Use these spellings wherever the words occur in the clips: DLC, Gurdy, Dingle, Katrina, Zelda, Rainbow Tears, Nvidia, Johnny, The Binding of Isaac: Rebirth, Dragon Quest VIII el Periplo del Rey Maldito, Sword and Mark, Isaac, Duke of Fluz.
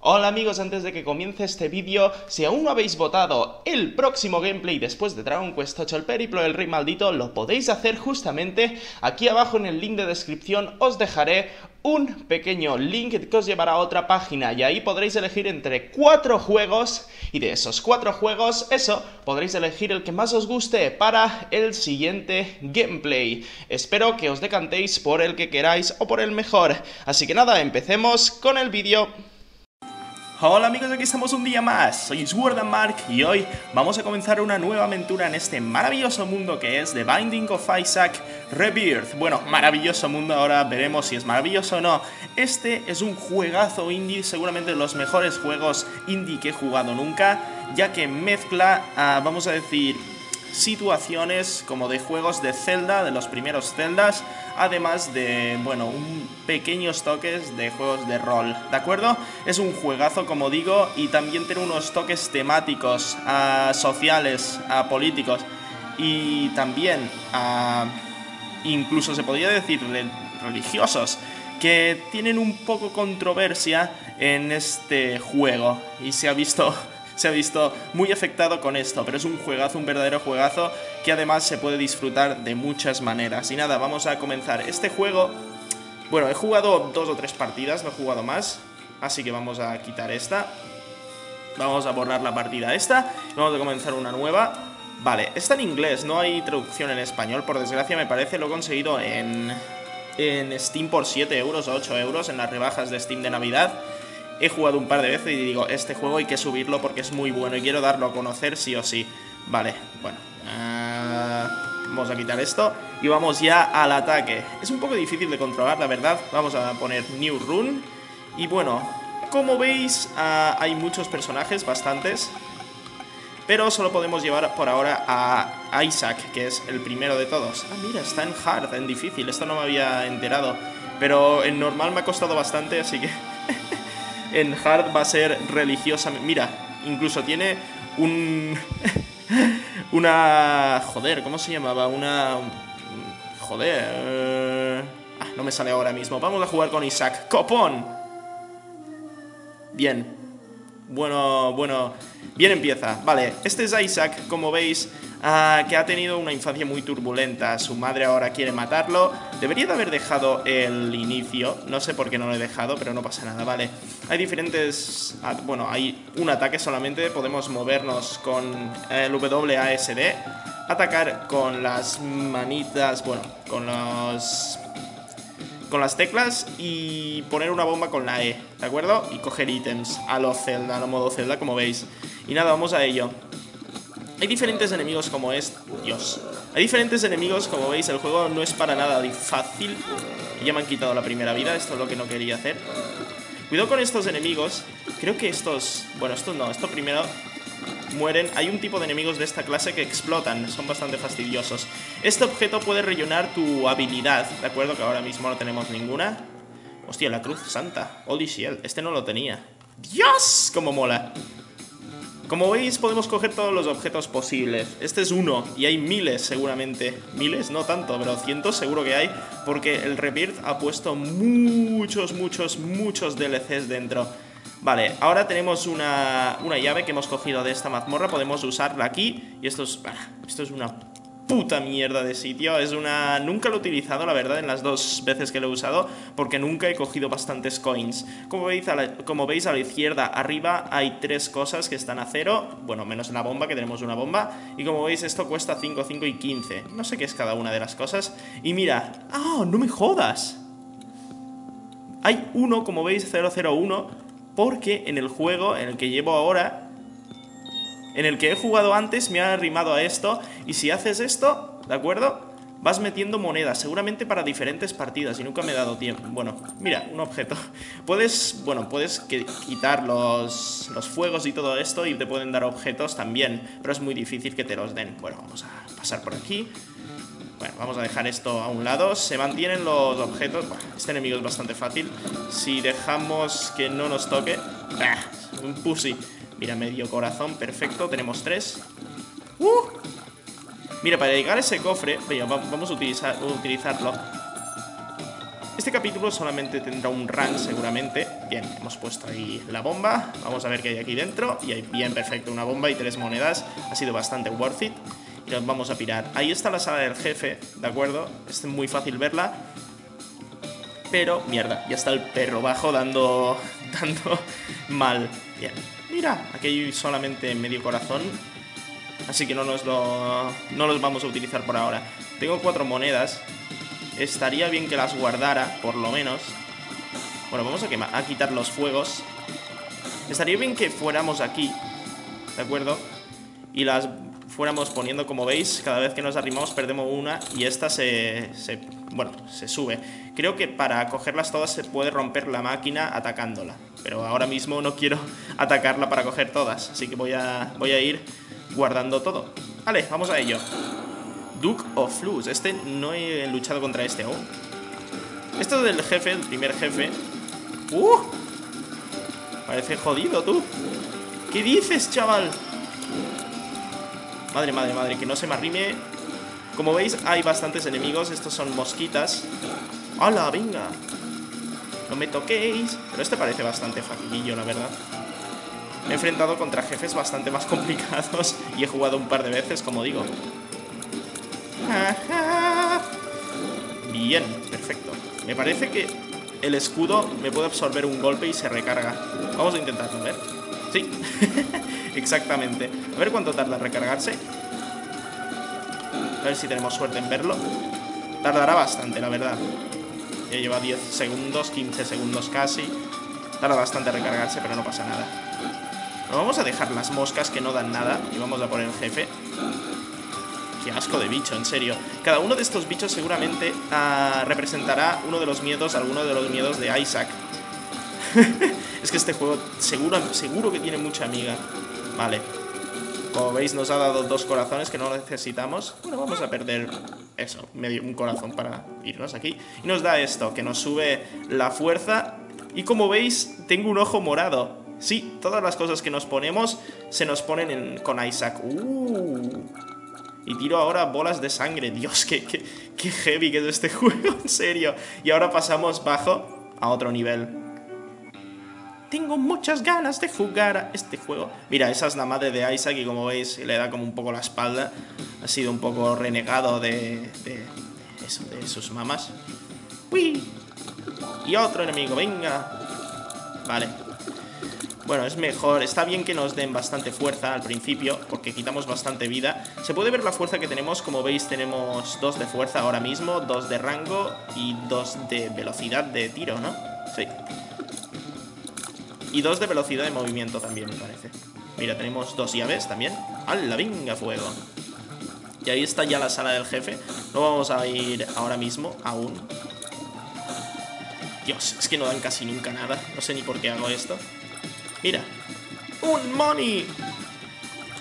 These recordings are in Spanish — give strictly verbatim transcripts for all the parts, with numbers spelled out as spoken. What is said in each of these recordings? Hola amigos, antes de que comience este vídeo, si aún no habéis votado el próximo gameplay después de Dragon Quest ocho el Periplo del Rey Maldito, lo podéis hacer justamente aquí abajo en el link de descripción. Os dejaré un pequeño link que os llevará a otra página y ahí podréis elegir entre cuatro juegos, y de esos cuatro juegos, eso, podréis elegir el que más os guste para el siguiente gameplay. Espero que os decantéis por el que queráis o por el mejor. Así que nada, empecemos con el vídeo. Hola amigos, aquí estamos un día más, soy Sword and Mark y hoy vamos a comenzar una nueva aventura en este maravilloso mundo que es The Binding of Isaac: Rebirth. Bueno, maravilloso mundo, ahora veremos si es maravilloso o no. Este es un juegazo indie, seguramente de los mejores juegos indie que he jugado nunca, ya que mezcla, uh, vamos a decir, situaciones como de juegos de Zelda, de los primeros Zeldas, además de, bueno, un pequeños toques de juegos de rol, ¿de acuerdo? Es un juegazo, como digo, y también tiene unos toques temáticos, uh, sociales, uh, políticos, y también, uh, incluso se podría decir, religiosos, que tienen un poco controversia en este juego, y se ha visto... Se ha visto muy afectado con esto, pero es un juegazo, un verdadero juegazo, que además se puede disfrutar de muchas maneras. Y nada, vamos a comenzar este juego. Bueno, he jugado dos o tres partidas, no he jugado más, así que vamos a quitar esta. Vamos a borrar la partida esta, vamos a comenzar una nueva. Vale, está en inglés, no hay traducción en español, por desgracia me parece, lo he conseguido en, en Steam por siete euros o ocho euros en las rebajas de Steam de Navidad. He jugado un par de veces y digo, este juego hay que subirlo porque es muy bueno y quiero darlo a conocer sí o sí. Vale, bueno, uh, vamos a quitar esto y vamos ya al ataque. Es un poco difícil de controlar, la verdad. Vamos a poner New Run. Y bueno, como veis, uh, hay muchos personajes, bastantes, pero solo podemos llevar por ahora a Isaac, que es el primero de todos. Ah, mira, está en Hard, en difícil, esto no me había enterado, pero en normal me ha costado bastante, así que... En Hard va a ser religiosa. Mira, incluso tiene un... una... Joder, ¿cómo se llamaba? Una... Joder... Ah, no me sale ahora mismo. Vamos a jugar con Isaac. ¡Copón! Bien. Bueno, bueno... Bien empieza. Vale, este es Isaac, como veis, uh, que ha tenido una infancia muy turbulenta. Su madre ahora quiere matarlo. Debería de haber dejado el inicio. No sé por qué no lo he dejado, pero no pasa nada, vale. Hay diferentes... Uh, bueno, hay un ataque solamente. Podemos movernos con el W A S D. Atacar con las manitas... Bueno, con los... Con las teclas y poner una bomba con la E, ¿de acuerdo? Y coger ítems a lo Zelda, a lo modo Zelda, como veis. Y nada, vamos a ello. Hay diferentes enemigos como es... Dios. Hay diferentes enemigos, como veis, el juego no es para nada fácil. Ya me han quitado la primera vida, esto es lo que no quería hacer. Cuidado con estos enemigos. Creo que estos... Bueno, estos no, estos primero... Mueren. Hay un tipo de enemigos de esta clase que explotan, son bastante fastidiosos. Este objeto puede rellenar tu habilidad, ¿de acuerdo? Que ahora mismo no tenemos ninguna. Hostia, la cruz santa. Holy Shield. Este no lo tenía. ¡Dios! ¡Cómo mola! Como veis, podemos coger todos los objetos posibles. Este es uno, y hay miles seguramente. Miles, no tanto, pero cientos seguro que hay, porque el Rebirth ha puesto muchos, muchos, muchos D L Cs dentro. Vale, ahora tenemos una, una llave que hemos cogido de esta mazmorra. Podemos usarla aquí. Y esto es... Esto es una puta mierda de sitio. Es una... Nunca lo he utilizado, la verdad, en las dos veces que lo he usado, porque nunca he cogido bastantes coins. Como veis a la, como veis a la izquierda arriba hay tres cosas que están a cero. Bueno, menos la bomba, que tenemos una bomba. Y como veis esto cuesta cinco, cinco y quince. No sé qué es cada una de las cosas. Y mira... ¡Ah! ¡Oh, no me jodas! Hay uno, como veis, cero cero uno... Porque en el juego, en el que llevo ahora, en el que he jugado antes, me ha arrimado a esto. Y si haces esto, ¿de acuerdo? Vas metiendo monedas, seguramente para diferentes partidas. Y nunca me he dado tiempo. Bueno, mira, un objeto. Puedes, bueno, puedes quitar los, los fuegos y todo esto. Y te pueden dar objetos también. Pero es muy difícil que te los den. Bueno, vamos a pasar por aquí. Bueno, vamos a dejar esto a un lado. Se mantienen los objetos. Bueno, este enemigo es bastante fácil. Si dejamos que no nos toque... ¡Bah! Un pussy. Mira, medio corazón. Perfecto. Tenemos tres. ¡Uh! Mira, para llegar a ese cofre... Mira, vamos a utilizar, utilizarlo. Este capítulo solamente tendrá un run seguramente. Bien, hemos puesto ahí la bomba. Vamos a ver qué hay aquí dentro. Y hay bien, perfecto, una bomba y tres monedas. Ha sido bastante worth it. Y nos vamos a pirar. Ahí está la sala del jefe, ¿de acuerdo? Es muy fácil verla. Pero, mierda, ya está el perro bajo dando, dando mal. Bien, mira, aquí hay solamente medio corazón. Así que no nos lo, no los vamos a utilizar por ahora. Tengo cuatro monedas. Estaría bien que las guardara, por lo menos. Bueno, vamos a, quemar, a quitar los fuegos. Estaría bien que fuéramos aquí, ¿de acuerdo? Y las fuéramos poniendo, como veis, cada vez que nos arrimamos perdemos una y esta se, se... bueno, se sube. Creo que para cogerlas todas se puede romper la máquina atacándola. Pero ahora mismo no quiero atacarla para coger todas, así que voy a, voy a ir guardando todo. Vale, vamos a ello. Duke of Fluz. Este no he luchado contra este aún. Esto del jefe, el primer jefe. ¡Uh! Parece jodido, tú. ¿Qué dices, chaval? Madre, madre, madre, que no se me arrime. Como veis, hay bastantes enemigos. Estos son mosquitas. ¡Hala, venga! No me toquéis. Pero este parece bastante facilillo, la verdad. Me he enfrentado contra jefes bastante más complicados y he jugado un par de veces, como digo. Bien, perfecto. Me parece que el escudo me puede absorber un golpe y se recarga. Vamos a intentarlo, a ver. Sí, exactamente. A ver cuánto tarda en recargarse. A ver si tenemos suerte en verlo. Tardará bastante, la verdad. Ya lleva diez segundos, quince segundos casi. Tarda bastante en recargarse, pero no pasa nada. Pero vamos a dejar las moscas que no dan nada y vamos a por el jefe. Qué asco de bicho, en serio. Cada uno de estos bichos seguramente uh, representará uno de los miedos, alguno de los miedos de Isaac. Es que este juego seguro, seguro que tiene mucha amiga. Vale. Como veis nos ha dado dos corazones que no necesitamos. Bueno, vamos a perder eso, medio un corazón para irnos aquí. Y nos da esto, que nos sube la fuerza. Y como veis, tengo un ojo morado. Sí, todas las cosas que nos ponemos se nos ponen en, con Isaac. Uh. Y tiro ahora bolas de sangre. Dios, qué, qué, qué heavy que es este juego, en serio. Y ahora pasamos bajo a otro nivel. Tengo muchas ganas de jugar a este juego. Mira, esa es la madre de Isaac y como veis le da como un poco la espalda. Ha sido un poco renegado de, de, de, eso, de sus mamás. ¡Uy! Y otro enemigo, venga. Vale. Bueno, es mejor, está bien que nos den bastante fuerza al principio, porque quitamos bastante vida. Se puede ver la fuerza que tenemos, como veis tenemos dos de fuerza ahora mismo, dos de rango y dos de velocidad de tiro, ¿no? Sí. Y dos de velocidad de movimiento también, me parece. Mira, tenemos dos llaves también. ¡Hala, venga, fuego! Y ahí está ya la sala del jefe, no vamos a ir ahora mismo, aún. Dios, es que no dan casi nunca nada, no sé ni por qué hago esto. Mira, un money.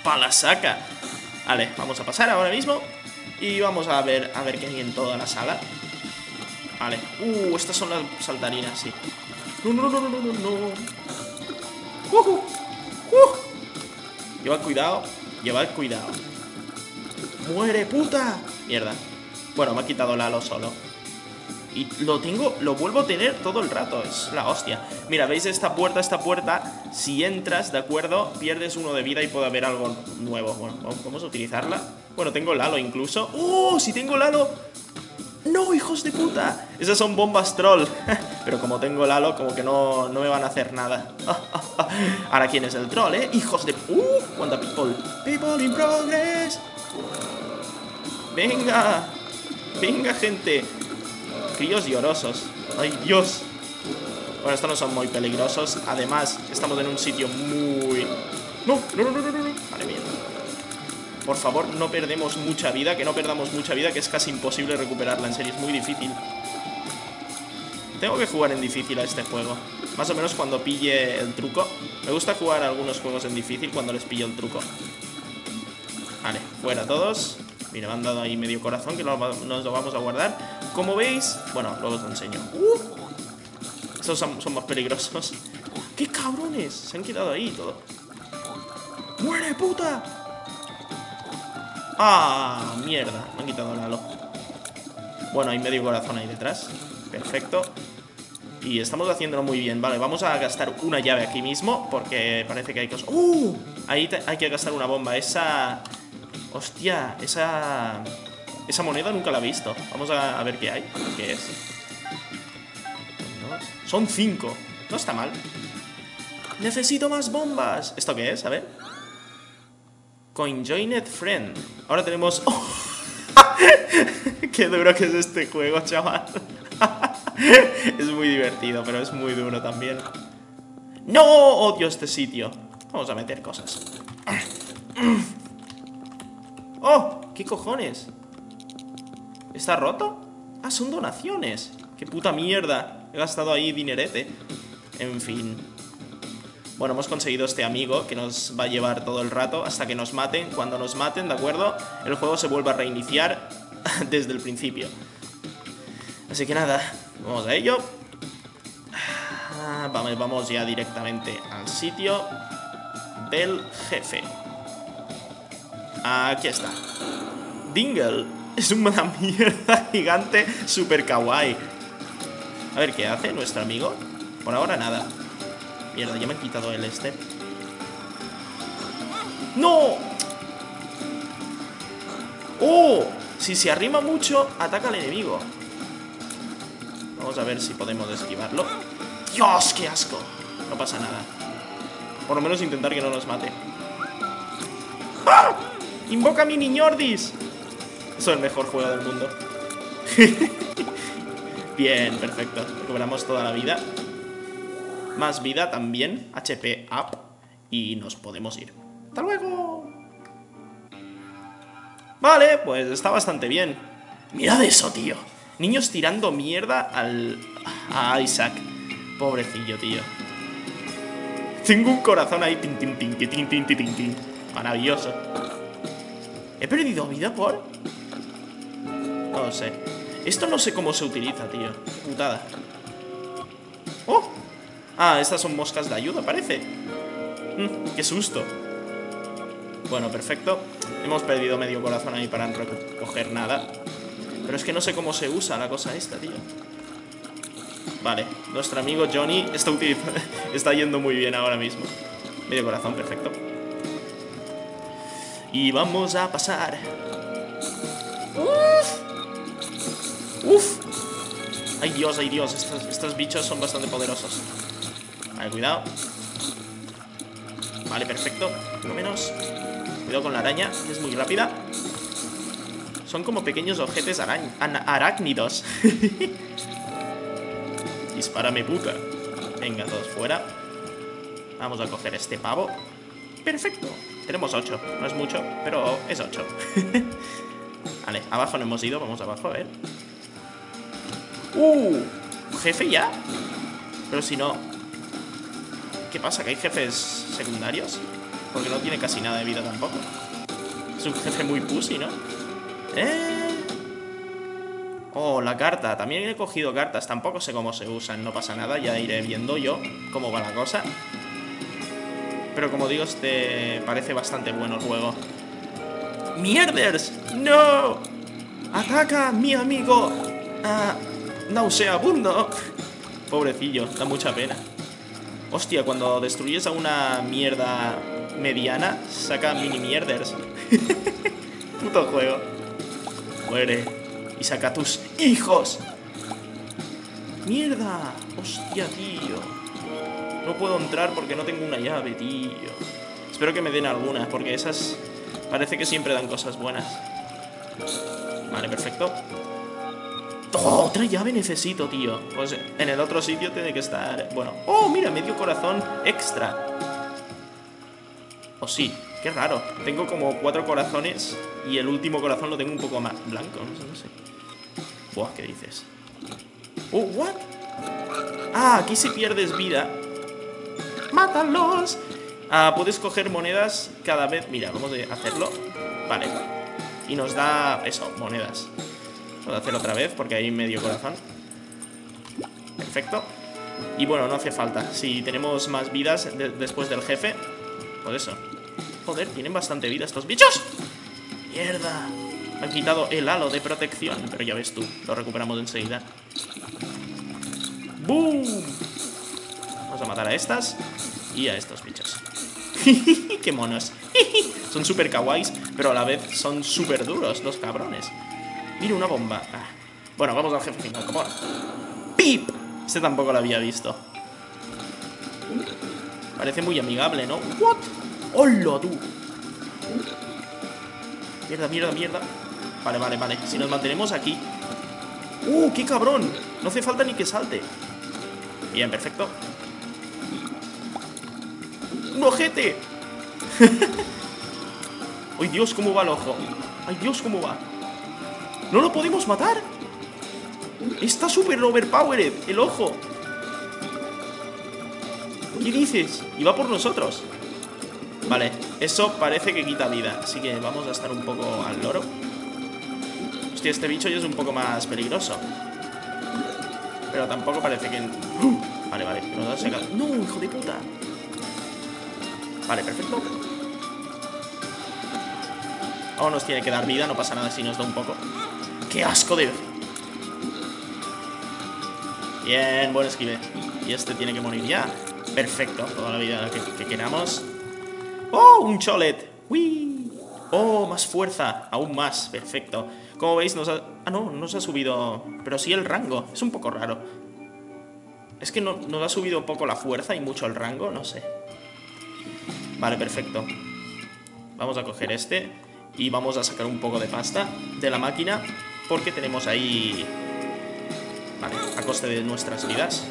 Palasaca. Vale, vamos a pasar ahora mismo. Y vamos a ver a ver qué hay en toda la sala. Vale. Uh, estas son las saltarinas, sí. No, no, no, no, no, no. Uh, uh, uh. Llevad cuidado. Llevad cuidado. ¡Muere, puta! Mierda. Bueno, me ha quitado el halo solo. Y lo tengo, lo vuelvo a tener todo el rato. Es la hostia. Mira, ¿veis esta puerta? Esta puerta, si entras, ¿de acuerdo? Pierdes uno de vida y puede haber algo nuevo. Bueno, vamos a utilizarla. Bueno, tengo el halo incluso. ¡Oh! Si tengo el halo. ¡No, hijos de puta! Esas son bombas troll. Pero como tengo el halo, como que no, no me van a hacer nada. Ahora, ¿quién es el troll, eh? ¡Hijos de... ¡Uh! ¡Cuánta people! ¡People in progress! ¡Venga! ¡Venga, gente! Críos llorosos. ¡Ay, Dios! Bueno, estos no son muy peligrosos. Además, estamos en un sitio muy... ¡No! ¡No, no, no, no, no! Vale, bien. Por favor, no perdemos mucha vida. Que no perdamos mucha vida, que es casi imposible recuperarla. En serio, es muy difícil. Tengo que jugar en difícil a este juego. Más o menos cuando pille el truco. Me gusta jugar a algunos juegos en difícil cuando les pillo el truco. Vale, fuera todos. Mira, me han dado ahí medio corazón, que nos lo vamos a guardar. Como veis... Bueno, luego os lo enseño. ¡Uh! Estos son, son más peligrosos. ¡Qué cabrones! Se han quedado ahí todo. ¡Muere, puta! ¡Ah! Mierda. Me han quitado el halo. Bueno, hay medio corazón ahí detrás. Perfecto. Y estamos haciéndolo muy bien. Vale, vamos a gastar una llave aquí mismo, porque parece que hay cosas... ¡Uh! Ahí hay que gastar una bomba. Esa... Hostia, esa... Esa moneda nunca la he visto. Vamos a, a ver qué hay. ¿Qué es? Dos. Son cinco. No está mal. ¡Necesito más bombas! ¿Esto qué es? A ver. Coinjoined Friend. Ahora tenemos... ¡Oh! ¡Qué duro que es este juego, chaval! Es muy divertido, pero es muy duro también. ¡No! Odio este sitio. Vamos a meter cosas. ¡Oh! ¿Qué cojones? ¿Está roto? Ah, son donaciones. ¡Qué puta mierda! He gastado ahí dinerete. En fin. Bueno, hemos conseguido este amigo que nos va a llevar todo el rato hasta que nos maten. Cuando nos maten, ¿de acuerdo? El juego se vuelve a reiniciar desde el principio. Así que nada, vamos a ello. Vamos, vamos ya directamente al sitio del jefe. Aquí está. Dingle es una mierda gigante super kawaii. A ver qué hace nuestro amigo. Por ahora nada. Mierda, ya me han quitado el este. ¡No! ¡Oh! Si se arrima mucho, ataca al enemigo. Vamos a ver si podemos esquivarlo. ¡Dios, qué asco! No pasa nada. Por lo menos intentar que no nos mate. ¡Ah! ¡Invoca a mi niñordis! Eso es el mejor juego del mundo. Bien, perfecto. Recuperamos toda la vida. Más vida también. H P up. Y nos podemos ir. ¡Hasta luego! Vale, pues está bastante bien. ¡Mirad eso, tío! Niños tirando mierda al... a Isaac. Pobrecillo, tío. Tengo un corazón ahí. Tin, tin, tin, tin, tin, tin, tin. Maravilloso. ¿He perdido vida por...? No lo sé. Esto no sé cómo se utiliza, tío. Putada. ¡Oh! Ah, estas son moscas de ayuda, parece. Mm, ¡Qué susto! Bueno, perfecto. Hemos perdido medio corazón ahí para no recoger nada. Pero es que no sé cómo se usa la cosa esta, tío. Vale, nuestro amigo Johnny está, utilizando, está yendo muy bien ahora mismo. Medio corazón, perfecto. Y vamos a pasar. ¡Uf! ¡Uf! ¡Ay Dios, ay Dios! Estos, estos bichos son bastante poderosos. Vale, cuidado. Vale, perfecto. Por lo menos. Cuidado con la araña, que es muy rápida. Son como pequeños objetos arácnidos. Dispárame, puta. Venga, todos fuera. Vamos a coger este pavo. Perfecto. Tenemos ocho. No es mucho, pero es ocho. Vale, abajo no hemos ido. Vamos abajo, a ver. ¡Uh! ¿Jefe ya? Pero si no... ¿Qué pasa? ¿Que hay jefes secundarios? Porque no tiene casi nada de vida tampoco. Es un jefe muy pussy, ¿no? Eh... Oh, la carta. También he cogido cartas. Tampoco sé cómo se usan. No pasa nada. Ya iré viendo yo cómo va la cosa. Pero como digo, este parece bastante bueno el juego. ¡Mierders! ¡No! ¡Ataca, mi amigo! Ah, nauseabundo. Pobrecillo. Da mucha pena. Hostia, cuando destruyes a una mierda mediana, saca mini mierders. Puto juego. Muere y saca a tus hijos. ¡Mierda! ¡Hostia, tío! No puedo entrar porque no tengo una llave, tío. Espero que me den algunas, porque esas parece que siempre dan cosas buenas. Vale, perfecto. ¡Oh, otra llave necesito, tío! Pues en el otro sitio tiene que estar... Bueno. ¡Oh, mira! Medio corazón extra. O oh, sí. Qué raro, tengo como cuatro corazones y el último corazón lo tengo un poco más blanco, no sé, no sé. Buah, ¿qué dices? Oh, what? Ah, aquí si pierdes vida. ¡Mátalos! Ah, puedes coger monedas cada vez. Mira, vamos a hacerlo. Vale. Y nos da eso, monedas. Vamos a hacerlo otra vez porque hay medio corazón. Perfecto. Y bueno, no hace falta. Si tenemos más vidas de después del jefe, por eso. Joder, tienen bastante vida estos bichos. ¡Mierda! Me han quitado el halo de protección. Pero ya ves tú, lo recuperamos enseguida. ¡Bum! Vamos a matar a estas y a estos bichos. ¡Qué monos! Son súper kawaiis, pero a la vez son súper duros los cabrones. Mira, una bomba. Ah. Bueno, vamos al jefe final, come on. ¡Pip! Este tampoco lo había visto. Parece muy amigable, ¿no? ¿What? ¡Hola, tú! Mierda, mierda, mierda. Vale, vale, vale. Si nos mantenemos aquí... ¡Uh, qué cabrón! No hace falta ni que salte. Bien, perfecto. ¡Un ojete! ¡Ay, Dios, cómo va el ojo! ¡Ay, Dios, cómo va! ¡No lo podemos matar! ¡Está súper overpowered el ojo! ¿Qué dices? Y va por nosotros. Vale, eso parece que quita vida. Así que vamos a estar un poco al loro. Hostia, este bicho ya es un poco más peligroso. Pero tampoco parece que... ¡Uh! Vale, vale, nos ha secado. ¡No, hijo de puta! Vale, perfecto. Aún nos tiene que dar vida, no pasa nada si nos da un poco. ¡Qué asco de... Bien, buen esquive. Y este tiene que morir ya. Perfecto, toda la vida que, que queramos. ¡Oh, un cholet! ¡Uy! ¡Oh, más fuerza! Aún más, perfecto. Como veis nos ha... Ah, no, nos ha subido... Pero sí el rango, es un poco raro. Es que no, nos ha subido un poco la fuerza y mucho el rango, no sé. Vale, perfecto. Vamos a coger este y vamos a sacar un poco de pasta de la máquina, porque tenemos ahí... Vale, a coste de nuestras vidas.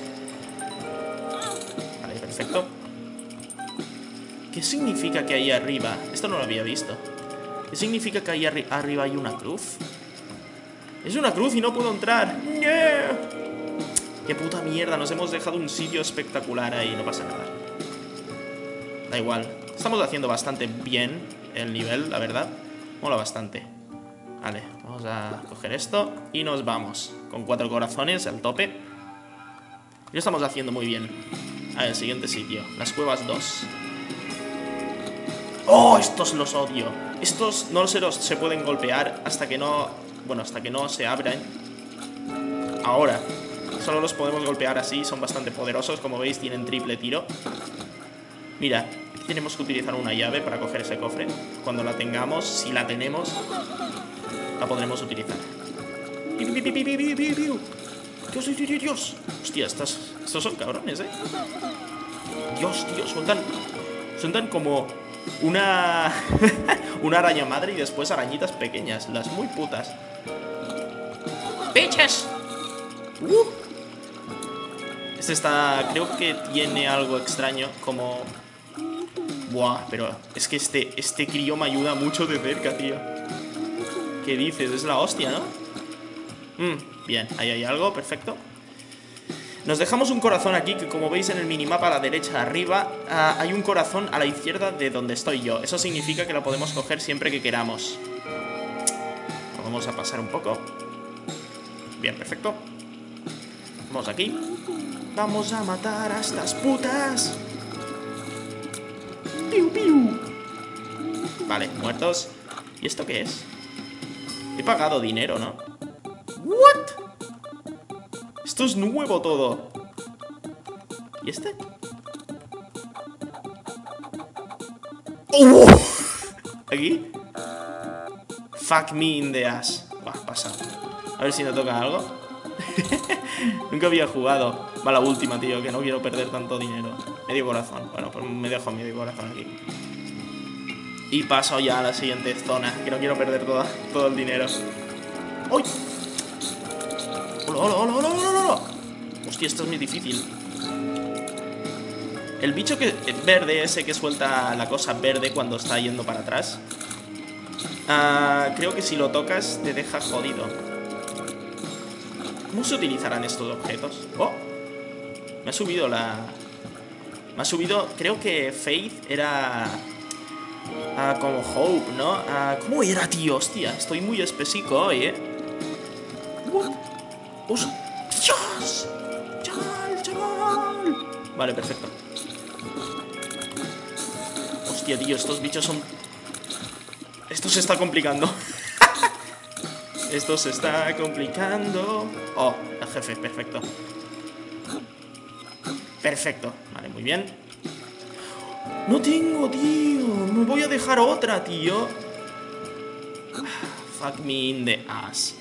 Vale, perfecto. ¿Qué significa que ahí arriba? Esto no lo había visto. ¿Qué significa que ahí arri- arriba hay una cruz? Es una cruz y no puedo entrar. ¡No! ¡Qué puta mierda! Nos hemos dejado un sitio espectacular ahí. No pasa nada. Da igual. Estamos haciendo bastante bien el nivel, la verdad. Mola bastante. Vale, vamos a coger esto y nos vamos. Con cuatro corazones al tope. Lo estamos haciendo muy bien. A ver, siguiente sitio. Las cuevas dos. ¡Oh! Estos los odio. Estos no se los se pueden golpear hasta que no... Bueno, hasta que no se abran. Ahora. Solo los podemos golpear así. Son bastante poderosos. Como veis, tienen triple tiro. Mira. Tenemos que utilizar una llave para coger ese cofre. Cuando la tengamos, si la tenemos, la podremos utilizar. Dios, Dios, Dios, Dios. Hostia, estas, estos son cabrones, eh. Dios, Dios, son tan, son tan como una una araña madre y después arañitas pequeñas. Las muy putas. ¡Pechas! Uh. Este está, creo que tiene algo extraño como... Buah, pero es que este, este crío me ayuda mucho de cerca, tío. ¿Qué dices? Es la hostia, ¿no? Mm, bien, ahí hay algo, perfecto. Nos dejamos un corazón aquí, que como veis en el minimapa a la derecha arriba, uh, hay un corazón a la izquierda de donde estoy yo. Eso significa que lo podemos coger siempre que queramos. Lo vamos a pasar un poco. Bien, perfecto. Vamos aquí. Vamos a matar a estas putas. Piu, piu. Vale, muertos. ¿Y esto qué es? He pagado dinero, ¿no? ¿What? Esto es nuevo todo. ¿Y este? ¡Oh! ¿Aquí? Fuck me in the ass. Buah, pasa. A ver si nos toca algo. Nunca había jugado. Va la última, tío, que no quiero perder tanto dinero. Medio corazón. Bueno, pues me dejo medio corazón aquí. Y paso ya a la siguiente zona, que no quiero perder toda, todo el dinero. ¡Uy! ¡Hola, hola, hola, hola, hola, hola! Hostia, esto es muy difícil. El bicho que verde ese que suelta la cosa verde cuando está yendo para atrás. Uh, creo que si lo tocas te deja jodido. ¿Cómo se utilizarán estos objetos? ¡Oh! Me ha subido la... Me ha subido, creo que Faith era uh, como Hope, ¿no? Uh, ¿Cómo era, tío? Hostia, estoy muy espesico hoy, ¿eh? What? ¡Dios! ¡Chaval, chaval! Vale, perfecto. Hostia, tío, estos bichos son... Esto se está complicando. Esto se está complicando. Oh, el jefe, perfecto. Perfecto, vale, muy bien. No tengo, tío. Me voy a dejar otra, tío. Fuck me in the ass.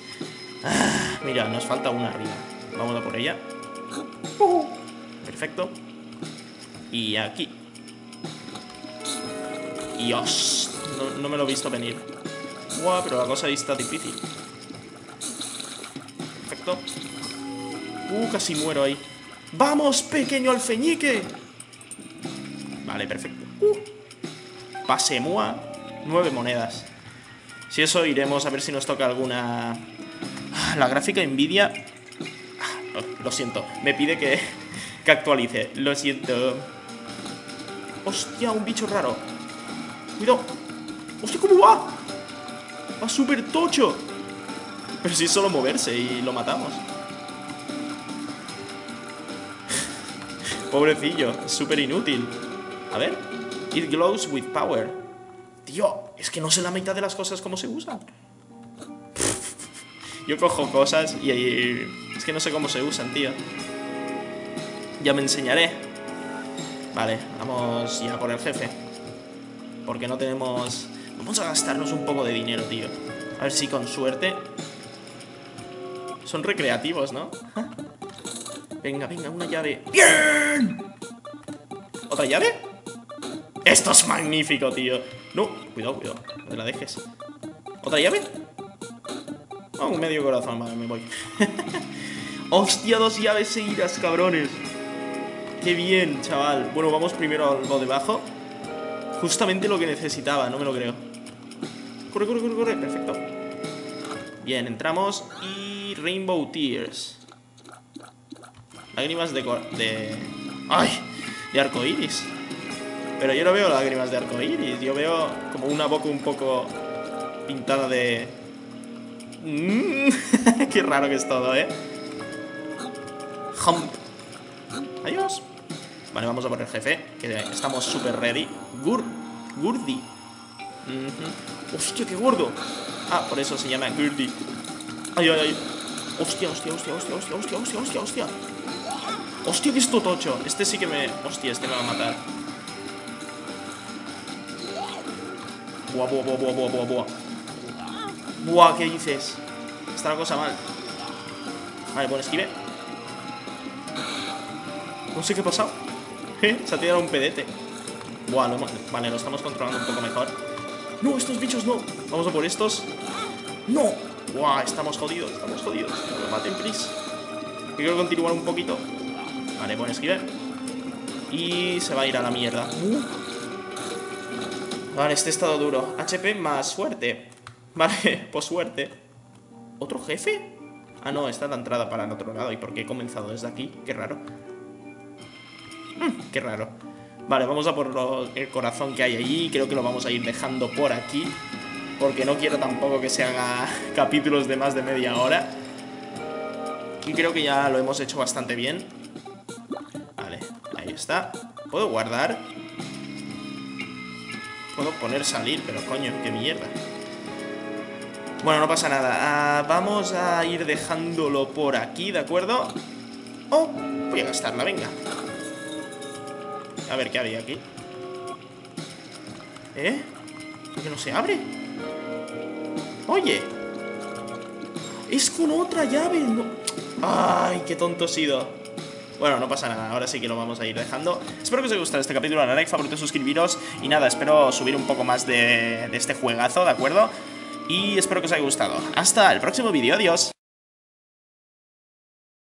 Ah, mira, nos falta una arriba. Vamos a por ella. Perfecto. Y aquí. Dios, no, no me lo he visto venir. Buah, pero la cosa ahí está difícil. Perfecto. Uh, casi muero ahí. ¡Vamos, pequeño alfeñique! Vale, perfecto. uh. Pase mua. Nueve monedas. Si eso iremos a ver si nos toca alguna. La gráfica Nvidia. ah, Lo siento, me pide que, que actualice. Lo siento. Hostia, un bicho raro. Cuidado. Hostia, ¿cómo va? Va súper tocho. Pero si sí, solo moverse y lo matamos. Pobrecillo, súper inútil. A ver. It glows with power. Tío, es que no sé la mitad de las cosas cómo se usan. Yo cojo cosas y, y... es que no sé cómo se usan, tío. Ya me enseñaré. Vale, vamos ya por el jefe. Porque no tenemos... Vamos a gastarnos un poco de dinero, tío. A ver si con suerte. Son recreativos, ¿no? Venga, venga, una llave. ¡Bien! ¿Otra llave? Esto es magnífico, tío. No, cuidado, cuidado. No te la dejes. ¿Otra llave? Oh, un medio corazón, vale, me voy. Hostia, dos llaves seguidas, cabrones. Qué bien, chaval. Bueno, vamos primero al lado de abajo. Justamente lo que necesitaba, no me lo creo. Corre, corre, corre, corre, perfecto. Bien, entramos. Y Rainbow Tears. Lágrimas de... de... ¡Ay! De arcoiris. Pero yo no veo lágrimas de arcoiris. Yo veo como una boca un poco pintada de... Mm. Qué raro que es todo, ¿eh? Hump. Adiós. Vale, vamos a por el jefe, que estamos súper ready. Gur... Gurdy. Uh-huh. Hostia, qué gordo. Ah, por eso se llama Gurdy. Ay, ay, ay. Hostia, hostia, hostia, hostia, hostia, hostia, hostia, hostia, hostia. Hostia, que esto tocho. Este sí que me... Hostia, este me va a matar. Buah, buah, buah, buah, buah, buah, buah. Buah, ¿qué dices? Está la cosa mal. Vale, bueno, esquive. No sé qué ha pasado. ¿Eh? Se ha tirado un pedete. Buah, lo... vale, lo estamos controlando un poco mejor. No, estos bichos no. Vamos a por estos. No. Buah, estamos jodidos, estamos jodidos. No me maten, please. Yo quiero continuar un poquito. Vale, buen esquive. Y se va a ir a la mierda. Vale, este estado duro. H P más suerte. Vale, pues suerte. ¿Otro jefe? Ah, no, está la entrada para el otro lado. ¿Y por qué he comenzado desde aquí? Qué raro. mm, Qué raro. Vale, vamos a por lo, el corazón que hay allí. Creo que lo vamos a ir dejando por aquí, porque no quiero tampoco que se haga capítulos de más de media hora. Y creo que ya lo hemos hecho bastante bien. Vale, ahí está. ¿Puedo guardar? Puedo poner salir, pero coño, qué mierda. Bueno, no pasa nada. Uh, vamos a ir dejándolo por aquí, ¿de acuerdo? Oh, voy a gastarla, venga. A ver, ¿qué había aquí? ¿Eh? ¿Por qué no se abre? Oye. Es con otra llave. No... Ay, qué tonto he sido. Bueno, no pasa nada, ahora sí que lo vamos a ir dejando. Espero que os haya gustado este capítulo, dale like, favorito, suscribiros. Y nada, espero subir un poco más de, de este juegazo, ¿de acuerdo? Y espero que os haya gustado. Hasta el próximo vídeo, adiós.